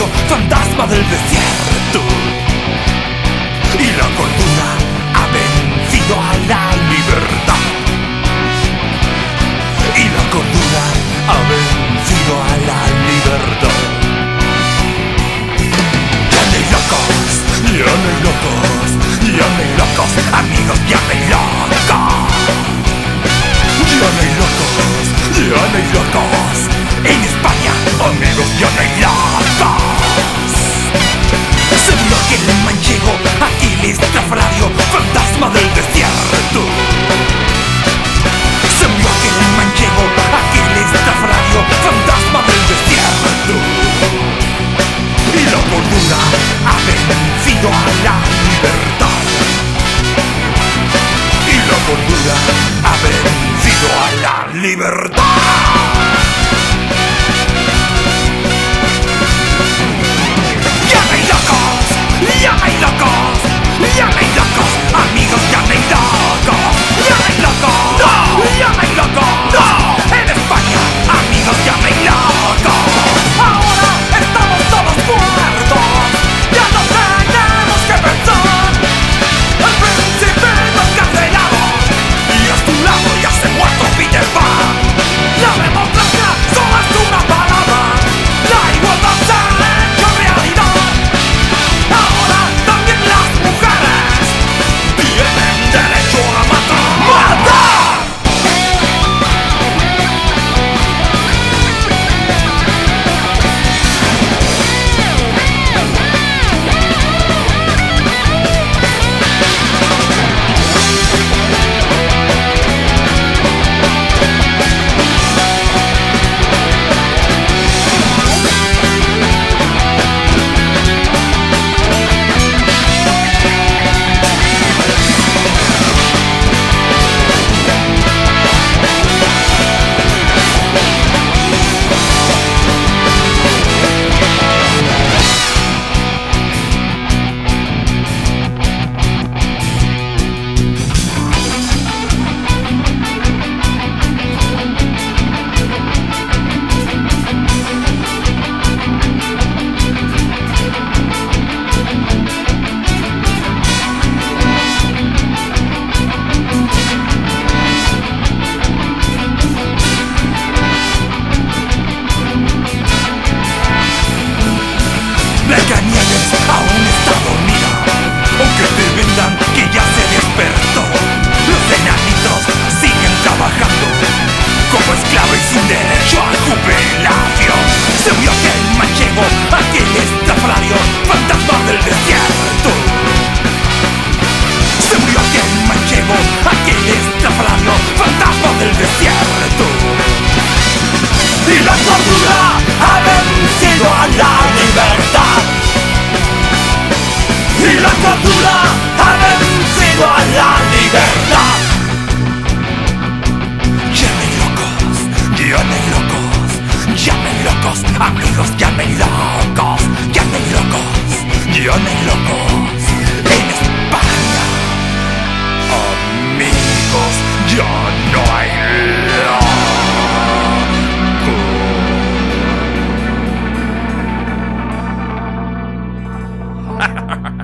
Trasfarrío, fantasma del desierto. Y la fortuna ha vencido a la libertad. Y la cordura ha vencido a la libertad. Llámenme locos, amigos, llámenme locos. En España, amigos, llámenme locos. Seguro que el manchego Aquiles Trasfarrío, fantasma del desierto. Seguro que el manchego Aquiles Trasfarrío, fantasma del desierto. Y la cordura ha vencido a la libertad. Y la cordura ha vencido a la libertad. Blancanieves aún está dormida, aunque te vendan que ya se despertó. Los enanitos siguen trabajando como esclavos y sin derecho a jubilación. Se vio que el manchego Aquiles Trasfarrío, fantasma del desierto. Se vio que el manchego Aquiles Trasfarrío, fantasma del desierto. Y la cordura ha vencido a la libertad. Y la cordura ha vencido a la libertad. Llamen locos, amigos, llamen locos. En España, amigos, ya no hay locos.